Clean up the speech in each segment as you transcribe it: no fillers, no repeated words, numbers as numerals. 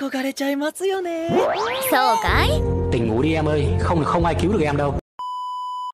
憧れちゃいますよね. Sao cái? Tỉnh ngủ đi em ơi, không ai cứu được em đâu.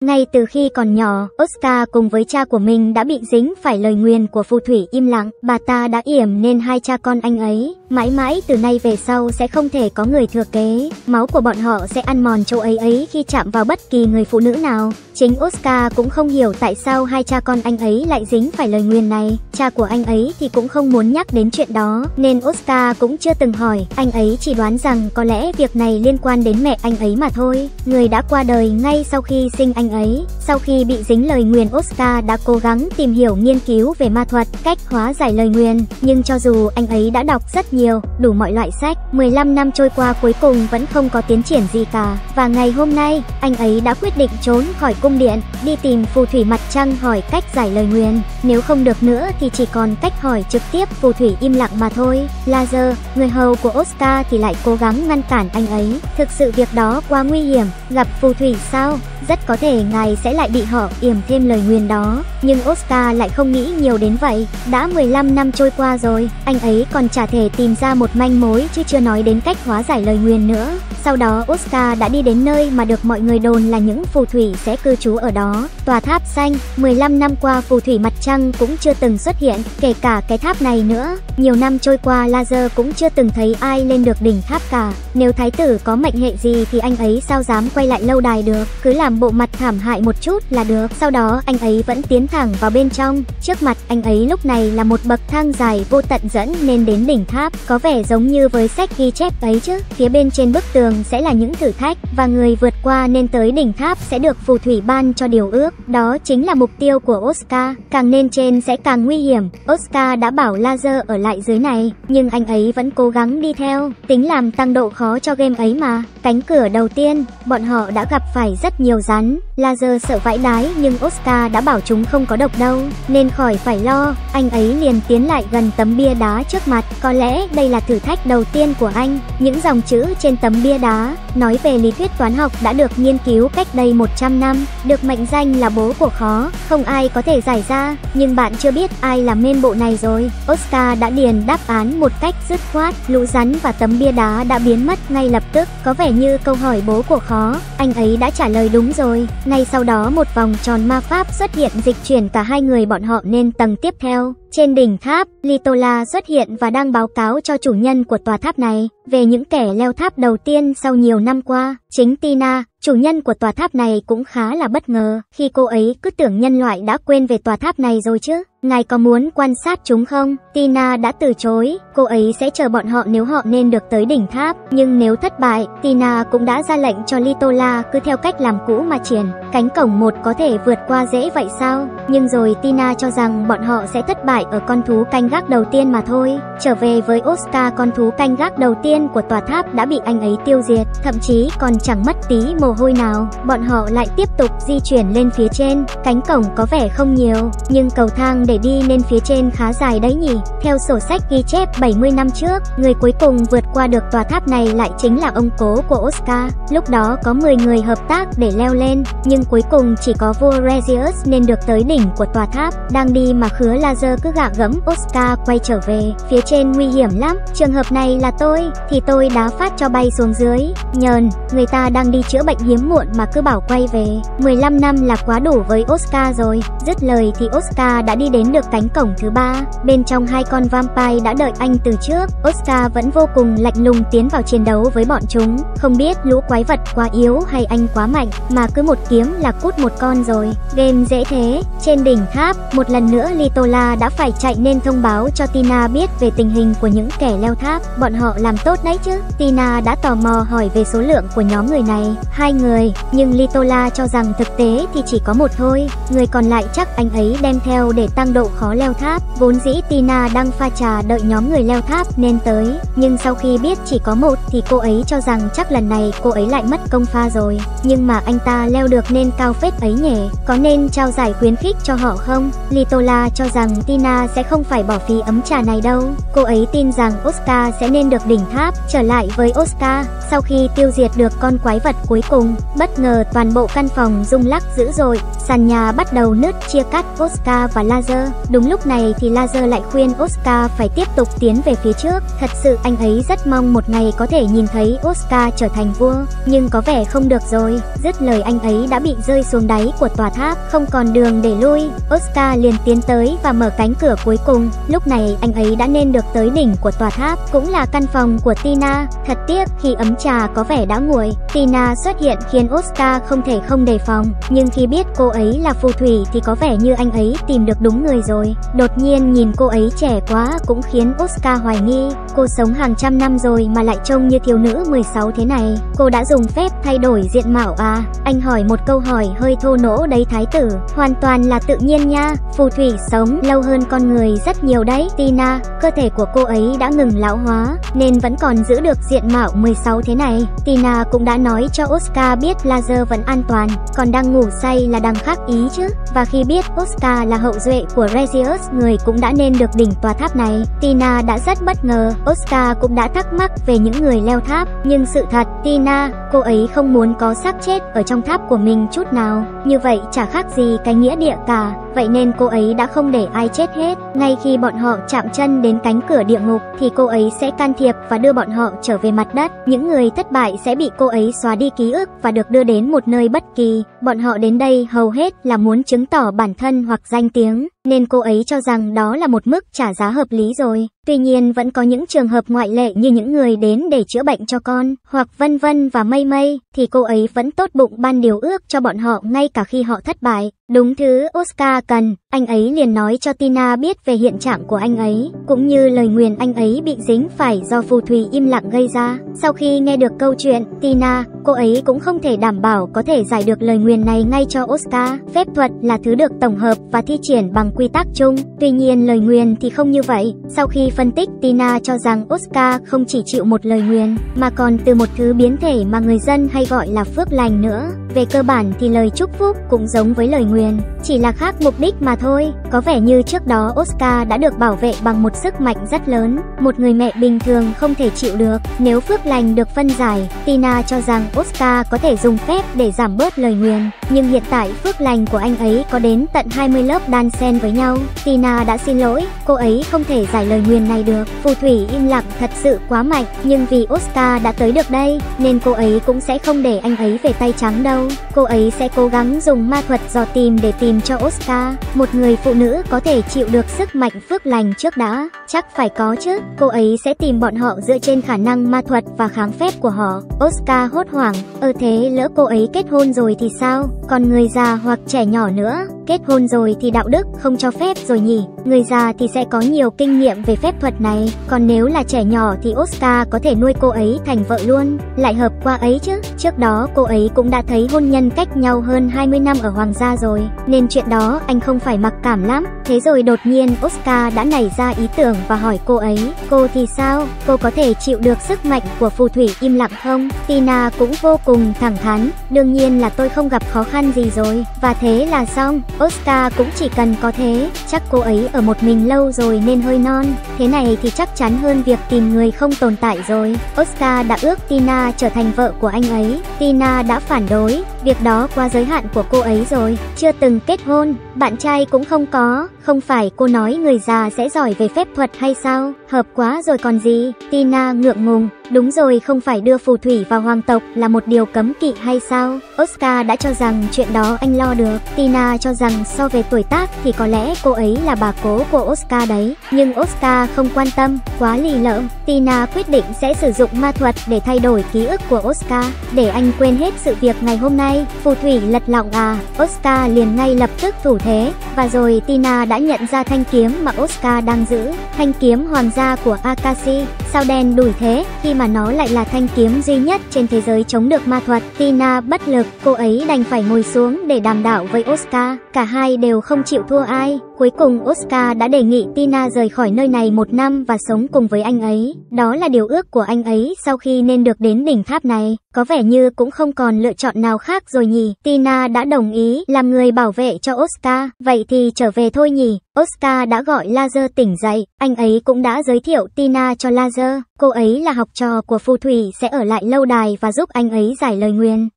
Ngay từ khi còn nhỏ, Oscar cùng với cha của mình đã bị dính phải lời nguyền của phù thủy im lặng. Bà ta đã yểm nên hai cha con anh ấy, mãi mãi từ nay về sau sẽ không thể có người thừa kế. Máu của bọn họ sẽ ăn mòn châu ấy khi chạm vào bất kỳ người phụ nữ nào. Chính Oscar cũng không hiểu tại sao hai cha con anh ấy lại dính phải lời nguyền này. Cha của anh ấy thì cũng không muốn nhắc đến chuyện đó, nên Oscar cũng chưa từng hỏi. Anh ấy chỉ đoán rằng có lẽ việc này liên quan đến mẹ anh ấy mà thôi, người đã qua đời ngay sau khi sinh anh ấy. Sau khi bị dính lời nguyền, Oscar đã cố gắng tìm hiểu nghiên cứu về ma thuật, cách hóa giải lời nguyền. Nhưng cho dù anh ấy đã đọc rất nhiều, đủ mọi loại sách, 15 năm trôi qua cuối cùng vẫn không có tiến triển gì cả. Và ngày hôm nay, anh ấy đã quyết định trốn khỏi cung điện, đi tìm phù thủy mặt trăng hỏi cách giải lời nguyền. Nếu không được nữa thì chỉ còn cách hỏi trực tiếp phù thủy im lặng mà thôi. Laser, người hầu của Oscar thì lại cố gắng ngăn cản anh ấy. Thực sự việc đó quá nguy hiểm, gặp phù thủy sao? Rất có thể ngài sẽ lại bị họ yểm thêm lời nguyền đó. Nhưng Oscar lại không nghĩ nhiều đến vậy. Đã 15 năm trôi qua rồi, anh ấy còn chả thể tìm ra một manh mối, chứ chưa nói đến cách hóa giải lời nguyền nữa. Sau đó Oscar đã đi đến nơi mà được mọi người đồn là những phù thủy sẽ cư trú ở đó, tòa tháp xanh. 15 năm qua phù thủy mặt trăng cũng chưa từng xuất hiện, kể cả cái tháp này nữa. Nhiều năm trôi qua Laser cũng chưa từng thấy ai lên được đỉnh tháp cả. Nếu thái tử có mệnh hệ gì thì anh ấy sao dám quay lại lâu đài được, cứ làm bộ mặt thảm hại một chút là được. Sau đó anh ấy vẫn tiến thẳng vào bên trong. Trước mặt anh ấy lúc này là một bậc thang dài vô tận dẫn nên đến đỉnh tháp, có vẻ giống như với sách ghi chép ấy chứ. Phía bên trên bức tường sẽ là những thử thách, và người vượt qua nên tới đỉnh tháp sẽ được phù thủy ban cho điều ước. Đó chính là mục tiêu của Oscar. Càng lên trên sẽ càng nguy hiểm. Oscar đã bảo Laser ở lại dưới này, nhưng anh ấy vẫn cố gắng đi theo, tính làm tăng độ khó cho game ấy mà. Cánh cửa đầu tiên, bọn họ đã gặp phải rất nhiều rắn. Laser sợ vãi đái, nhưng Oscar đã bảo chúng không có độc đâu, nên khỏi phải lo. Anh ấy liền tiến lại gần tấm bia đá trước mặt. Có lẽ đây là thử thách đầu tiên của anh. Những dòng chữ trên tấm bia đá nói về lý thuyết toán học đã được nghiên cứu cách đây 100 năm, được mệnh danh là bố của khó, không ai có thể giải ra. Nhưng bạn chưa biết ai làm nên bộ này rồi. Oscar đã điền đáp án một cách dứt khoát. Lũ rắn và tấm bia đá đã biến mất ngay lập tức. Có vẻ như câu hỏi bố của khó, anh ấy đã trả lời đúng rồi. Ngay sau đó một vòng tròn ma pháp xuất hiện, dịch chuyển cả hai người bọn họ lên tầng tiếp theo. Trên đỉnh tháp, Litola xuất hiện và đang báo cáo cho chủ nhân của tòa tháp này về những kẻ leo tháp đầu tiên sau nhiều năm qua. Chính Tina, chủ nhân của tòa tháp này, cũng khá là bất ngờ khi cô ấy cứ tưởng nhân loại đã quên về tòa tháp này rồi chứ. Ngài có muốn quan sát chúng không? Tina đã từ chối, cô ấy sẽ chờ bọn họ nếu họ nên được tới đỉnh tháp. Nhưng nếu thất bại, Tina cũng đã ra lệnh cho Litola cứ theo cách làm cũ mà triển. Cánh cổng một có thể vượt qua dễ vậy sao? Nhưng rồi Tina cho rằng bọn họ sẽ thất bại ở con thú canh gác đầu tiên mà thôi. Trở về với Oscar, con thú canh gác đầu tiên của tòa tháp đã bị anh ấy tiêu diệt, thậm chí còn chẳng mất tí mồ hôi nào. Bọn họ lại tiếp tục di chuyển lên phía trên. Cánh cổng có vẻ không nhiều, nhưng cầu thang để đi lên phía trên khá dài đấy nhỉ. Theo sổ sách ghi chép 70 năm trước, người cuối cùng vượt qua được tòa tháp này lại chính là ông cố của Oscar. Lúc đó có 10 người hợp tác để leo lên, nhưng cuối cùng chỉ có vua Regius nên được tới đỉnh của tòa tháp. Đang đi mà khứa Laser cứ gạ gẫm Oscar quay trở về. Phía trên nguy hiểm lắm, trường hợp này là tôi thì tôi đá phát cho bay xuống dưới. Nhờn, người ta đang đi chữa bệnh hiếm muộn mà cứ bảo quay về. 15 năm là quá đủ với Oscar rồi. Dứt lời thì Oscar đã đi đến được cánh cổng thứ ba. Bên trong hai con vampire đã đợi anh từ trước. Oscar vẫn vô cùng lạnh lùng tiến vào chiến đấu với bọn chúng. Không biết lũ quái vật quá yếu hay anh quá mạnh mà cứ một kiếm là cút một con rồi. Game dễ thế. Trên đỉnh tháp, một lần nữa Litola đã phải chạy nên thông báo cho Tina biết về tình hình của những kẻ leo tháp. Bọn họ làm tốt đấy chứ. Tina đã tò mò hỏi về số lượng của nhóm người này, 2 người, nhưng Litola cho rằng thực tế thì chỉ có một thôi. Người còn lại chắc anh ấy đem theo để tăng độ khó leo tháp. Vốn dĩ Tina đang pha trà đợi nhóm người leo tháp nên tới, nhưng sau khi biết chỉ có một thì cô ấy cho rằng chắc lần này cô ấy lại mất công pha rồi. Nhưng mà anh ta leo được nên cao phết ấy nhỉ, có nên trao giải khuyến khích cho họ không? Litola cho rằng Tina sẽ không phải bỏ phí ấm trà này đâu. Cô ấy tin rằng Oscar sẽ nên được đỉnh tháp. Trở lại với Oscar, sau khi tiêu diệt được con quái vật cuối cùng, cùng, bất ngờ toàn bộ căn phòng rung lắc dữ dội, sàn nhà bắt đầu nứt chia cắt Oscar và Laser. Đúng lúc này thì Laser lại khuyên Oscar phải tiếp tục tiến về phía trước. Thật sự anh ấy rất mong một ngày có thể nhìn thấy Oscar trở thành vua, nhưng có vẻ không được rồi. Dứt lời anh ấy đã bị rơi xuống đáy của tòa tháp, không còn đường để lui. Oscar liền tiến tới và mở cánh cửa cuối cùng. Lúc này anh ấy đã nên được tới đỉnh của tòa tháp, cũng là căn phòng của Tina. Thật tiếc khi ấm trà có vẻ đã nguội, Tina xuất hiện khiến Oscar không thể không đề phòng. Nhưng khi biết cô ấy là phù thủy thì có vẻ như anh ấy tìm được đúng người rồi. Đột nhiên nhìn cô ấy trẻ quá cũng khiến Oscar hoài nghi. Cô sống hàng trăm năm rồi mà lại trông như thiếu nữ 16 thế này. Cô đã dùng phép thay đổi diện mạo à? Anh hỏi một câu hỏi hơi thô lỗ đấy thái tử. Hoàn toàn là tự nhiên nha. Phù thủy sống lâu hơn con người rất nhiều đấy. Tina, cơ thể của cô ấy đã ngừng lão hóa nên vẫn còn giữ được diện mạo 16 thế này. Tina cũng đã nói cho Oscar biết Laser vẫn an toàn, còn đang ngủ say là đang khác ý chứ. Và khi biết Oscar là hậu duệ của Regius, người cũng đã nên được đỉnh tòa tháp này, Tina đã rất bất ngờ. Oscar cũng đã thắc mắc về những người leo tháp, nhưng sự thật Tina, cô ấy không muốn có xác chết ở trong tháp của mình chút nào. Như vậy chả khác gì cái nghĩa địa cả, vậy nên cô ấy đã không để ai chết hết. Ngay khi bọn họ chạm chân đến cánh cửa địa ngục thì cô ấy sẽ can thiệp và đưa bọn họ trở về mặt đất. Những người thất bại sẽ bị cô ấy xóa đi ký ức và được đưa đến một nơi bất kỳ. Bọn họ đến đây hầu hết là muốn chứng tỏ bản thân hoặc danh tiếng, nên cô ấy cho rằng đó là một mức trả giá hợp lý rồi. Tuy nhiên vẫn có những trường hợp ngoại lệ như những người đến để chữa bệnh cho con, hoặc Vân Vân và Mây Mây, thì cô ấy vẫn tốt bụng ban điều ước cho bọn họ ngay cả khi họ thất bại. Đúng thứ Oscar cần, anh ấy liền nói cho Tina biết về hiện trạng của anh ấy, cũng như lời nguyền anh ấy bị dính phải do phù thủy im lặng gây ra. Sau khi nghe được câu chuyện, Tina, cô ấy cũng không thể đảm bảo có thể giải được lời nguyền này ngay cho Oscar. Phép thuật là thứ được tổng hợp và thi triển bằng quy tắc chung, tuy nhiên lời nguyền thì không như vậy. Sau khi phân tích, Tina cho rằng Oscar không chỉ chịu một lời nguyền, mà còn từ một thứ biến thể mà người dân hay gọi là phước lành nữa. Về cơ bản thì lời chúc phúc cũng giống với lời nguyền, chỉ là khác mục đích mà thôi. Có vẻ như trước đó Oscar đã được bảo vệ bằng một sức mạnh rất lớn, một người mẹ bình thường không thể chịu được. Nếu phước lành được phân giải, Tina cho rằng Oscar có thể dùng phép để giảm bớt lời nguyền. Nhưng hiện tại phước lành của anh ấy có đến tận 20 lớp đan xen với nhau. Tina đã xin lỗi, cô ấy không thể giải lời nguyền này được. Phù thủy im lặng thật sự quá mạnh, nhưng vì Oscar đã tới được đây nên cô ấy cũng sẽ không để anh ấy về tay trắng đâu. Cô ấy sẽ cố gắng dùng ma thuật dò tìm để tìm cho Oscar một người phụ nữ có thể chịu được sức mạnh phước lành trước đã. Chắc phải có chứ. Cô ấy sẽ tìm bọn họ dựa trên khả năng ma thuật và kháng phép của họ. Oscar hốt hoảng, thế lỡ cô ấy kết hôn rồi thì sao? Còn người già hoặc trẻ nhỏ nữa. Kết hôn rồi thì đạo đức không cho phép rồi nhỉ. Người già thì sẽ có nhiều kinh nghiệm về phép thuật này, còn nếu là trẻ nhỏ thì Oscar có thể nuôi cô ấy thành vợ luôn, lại hợp qua ấy chứ. Trước đó cô ấy cũng đã thấy hôn nhân cách nhau hơn 20 năm ở Hoàng gia rồi, nên chuyện đó anh không phải mặc cảm lắm. Thế rồi đột nhiên Oscar đã nảy ra ý tưởng và hỏi cô ấy, cô thì sao? Cô có thể chịu được sức mạnh của phù thủy im lặng không? Tina cũng vô cùng thẳng thắn, đương nhiên là tôi không gặp khó khăn gì rồi. Và thế là xong. Oscar cũng chỉ cần có thế. Chắc cô ấy ở một mình lâu rồi nên hơi non. Thế này thì chắc chắn hơn việc tìm người không tồn tại rồi. Oscar đã ước Tina trở thành vợ của anh ấy. Tina đã phản đối, việc đó qua giới hạn của cô ấy rồi. Chưa từng kết hôn, bạn trai cũng không có. Không phải cô nói người già sẽ giỏi về phép thuật hay sao? Hợp quá rồi còn gì. Tina ngượng ngùng. Đúng rồi, không phải đưa phù thủy vào hoàng tộc là một điều cấm kỵ hay sao? Oscar đã cho rằng chuyện đó anh lo được. Tina cho rằng so về tuổi tác thì có lẽ cô ấy là bà cố của Oscar đấy. Nhưng Oscar không quan tâm, quá lì lợm. Tina quyết định sẽ sử dụng ma thuật để thay đổi ký ức của Oscar, để anh quên hết sự việc ngày hôm nay. Phù thủy lật lọng à? Oscar liền ngay lập tức thủ thế. Và rồi Tina đã nhận ra thanh kiếm mà Oscar đang giữ. Thanh kiếm hoàng gia của Akashi. Sao đen đủi thế, khi mà nó lại là thanh kiếm duy nhất trên thế giới chống được ma thuật. Tina bất lực, cô ấy đành phải ngồi xuống để đàm đạo với Oscar. Cả hai đều không chịu thua ai. Cuối cùng Oscar đã đề nghị Tina rời khỏi nơi này 1 năm và sống cùng với anh ấy. Đó là điều ước của anh ấy sau khi nên được đến đỉnh tháp này. Có vẻ như cũng không còn lựa chọn nào khác rồi nhỉ. Tina đã đồng ý làm người bảo vệ cho Oscar. Vậy thì trở về thôi nhỉ. Oscar đã gọi Laser tỉnh dậy. Anh ấy cũng đã giới thiệu Tina cho Laser. Cô ấy là học trò của phù thủy, sẽ ở lại lâu đài và giúp anh ấy giải lời nguyền.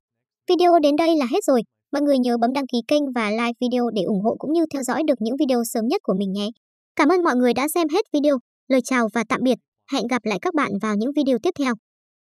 Video đến đây là hết rồi. Mọi người nhớ bấm đăng ký kênh và like video để ủng hộ cũng như theo dõi được những video sớm nhất của mình nhé. Cảm ơn mọi người đã xem hết video. Lời chào và tạm biệt. Hẹn gặp lại các bạn vào những video tiếp theo.